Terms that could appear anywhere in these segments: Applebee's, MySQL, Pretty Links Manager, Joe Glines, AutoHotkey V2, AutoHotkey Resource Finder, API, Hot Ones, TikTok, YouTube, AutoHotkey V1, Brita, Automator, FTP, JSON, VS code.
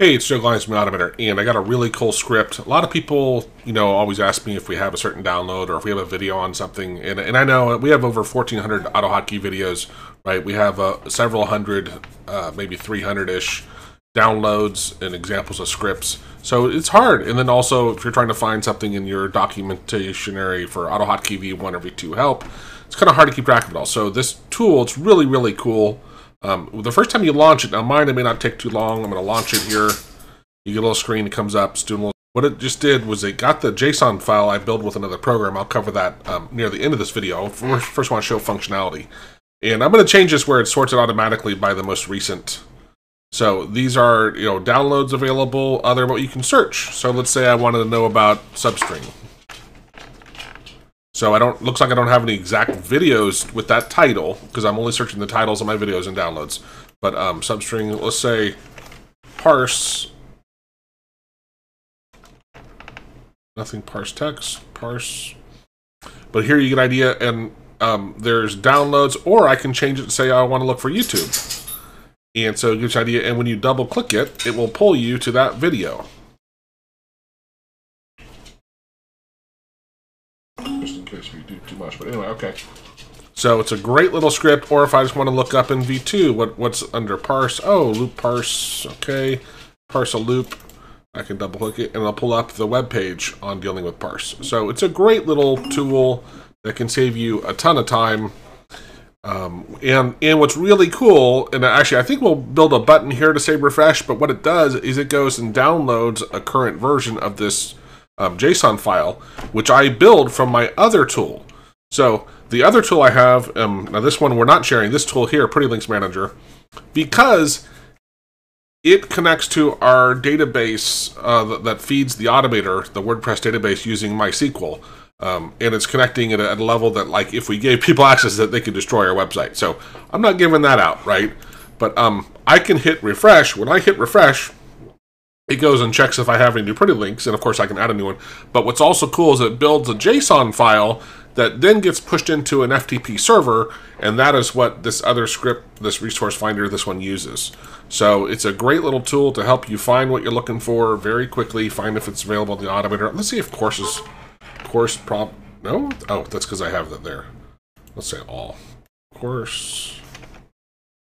Hey, it's Joe Glines from Automator, and I got a really cool script. A lot of people, always ask me if we have a certain download or if we have a video on something. And I know we have over 1,400 AutoHotkey videos, right? We have several hundred, maybe 300-ish downloads and examples of scripts. So it's hard. And then also, if you're trying to find something in your documentationary for AutoHotkey V1 or V2 help, it's kind of hard to keep track of it all. So this tool, it's really, really cool. The first time you launch it, now mine, it may not take too long. I'm going to launch it here. You get a little screen that comes up. What it just did was it got the JSON file I built with another program. I'll cover that near the end of this video. First I want to show functionality. And I'm going to change this where it sorts it automatically by the most recent. So these are, downloads available, other, what you can search. So let's say I wanted to know about substring. So looks like I don't have any exact videos with that title because I'm only searching the titles of my videos and downloads. But substring, let's say parse, nothing, parse text, parse. But here you get an idea, and there's downloads, or I can change it to say I want to look for YouTube. And so it gives you an idea, and when you double click it, it will pull you to that video. If you do too much, but anyway, okay. So it's a great little script, or if I just want to look up in V2, what's under parse? Oh, loop parse, okay. Parse a loop. I can double click it, and it'll pull up the web page on dealing with parse. So it's a great little tool that can save you a ton of time. And what's really cool, and actually I think we'll build a button here to say refresh, but what it does is it goes and downloads a current version of this JSON file, which I build from my other tool. So the other tool I have, now this one we're not sharing, this tool here, Pretty Links Manager, because it connects to our database that feeds the Automator, the WordPress database, using MySQL. And it's connecting at a level that, like, if we gave people access that, they could destroy our website. So I'm not giving that out, right? But I can hit refresh. When I hit refresh, it goes and checks if I have any new Pretty Links, and of course I can add a new one. But what's also cool is it builds a JSON file that then gets pushed into an FTP server, and that is what this other script, this resource finder, this one uses. So it's a great little tool to help you find what you're looking for very quickly, find if it's available in the Automator. Let's see if no? Oh, that's because I have that there. Let's say all. Course.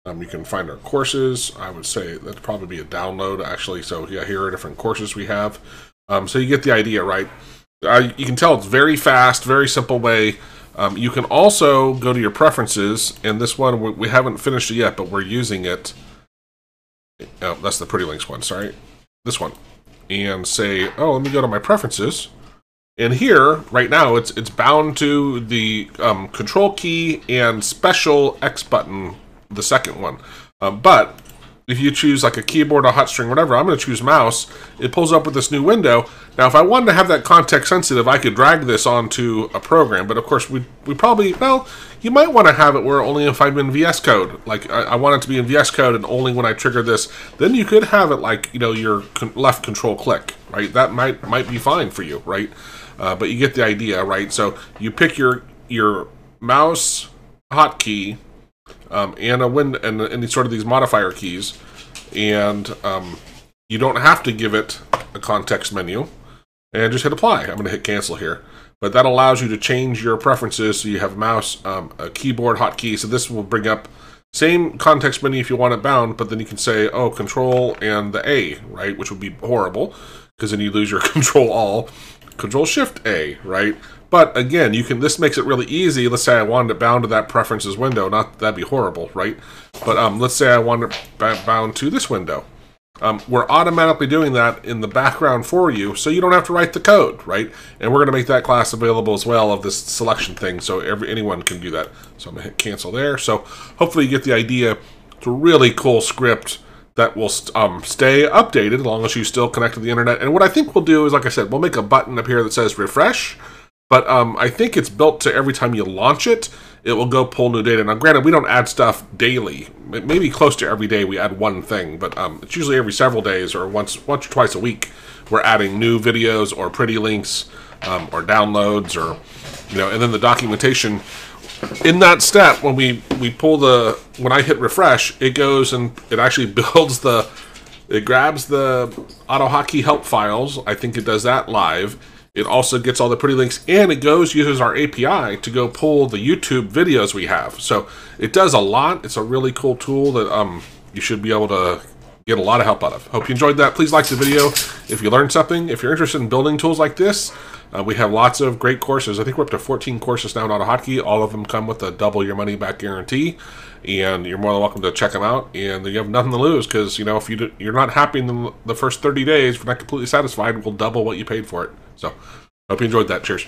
You can find our courses. I would say that'd probably be a download, actually. So yeah, here are different courses we have. So you get the idea, right? You can tell it's very fast, very simple way. You can also go to your preferences, and this one we haven't finished it yet, but we're using it. Oh, that's the Pretty Links one. Sorry, this one. And say, oh, let me go to my preferences. And here, right now, it's bound to the control key and special X button. The second one, but if you choose like a keyboard, a hot string, whatever, I'm going to choose mouse. It pulls up with this new window. Now, if I wanted to have that context sensitive, I could drag this onto a program. But of course, we probably, well, you might want to have it where only if I'm in VS code. Like I want it to be in VS code, and only when I trigger this. Then you could have it like your left control click, right? That might be fine for you, right? But you get the idea, right? So you pick your mouse hotkey. And a window, and any sort of these modifier keys, and you don't have to give it a context menu, and just hit apply. I'm going to hit cancel here, but that allows you to change your preferences so you have mouse, a keyboard hotkey. So this will bring up same context menu if you want it bound, but then you can say, oh, control and the A, right, which would be horrible because then you lose your control all, control shift A, right. But again, you can. This makes it really easy. Let's say I wanted it bound to that preferences window. Not that'd be horrible, right? But let's say I wanted it bound to this window. We're automatically doing that in the background for you, so you don't have to write the code, right? And we're going to make that class available as well of this selection thing, so anyone can do that. So I'm going to hit cancel there. So hopefully you get the idea. It's a really cool script that will stay updated as long as you still connect to the internet. And what I think we'll do is, like I said, we'll make a button up here that says refresh. But I think it's built to every time you launch it, it will go pull new data. Now, granted, we don't add stuff daily. Maybe close to every day we add one thing, but it's usually every several days or once or twice a week we're adding new videos or Pretty Links or downloads or, and then the documentation. In that step, when I hit refresh, it goes and it actually builds the It grabs the AutoHotkey help files. I think it does that live. It also gets all the pretty links, and it goes, uses our API to go pull the YouTube videos we have. So it does a lot. It's a really cool tool that you should be able to get a lot of help out of. Hope you enjoyed that. Please like the video if you learned something. If you're interested in building tools like this, we have lots of great courses. I think we're up to 14 courses now on AutoHotkey. All of them come with a double your money back guarantee, and you're more than welcome to check them out. And you have nothing to lose, because you know, if you're not happy in the first 30 days, if you're not completely satisfied, we'll double what you paid for it. So hope you enjoyed that. Cheers.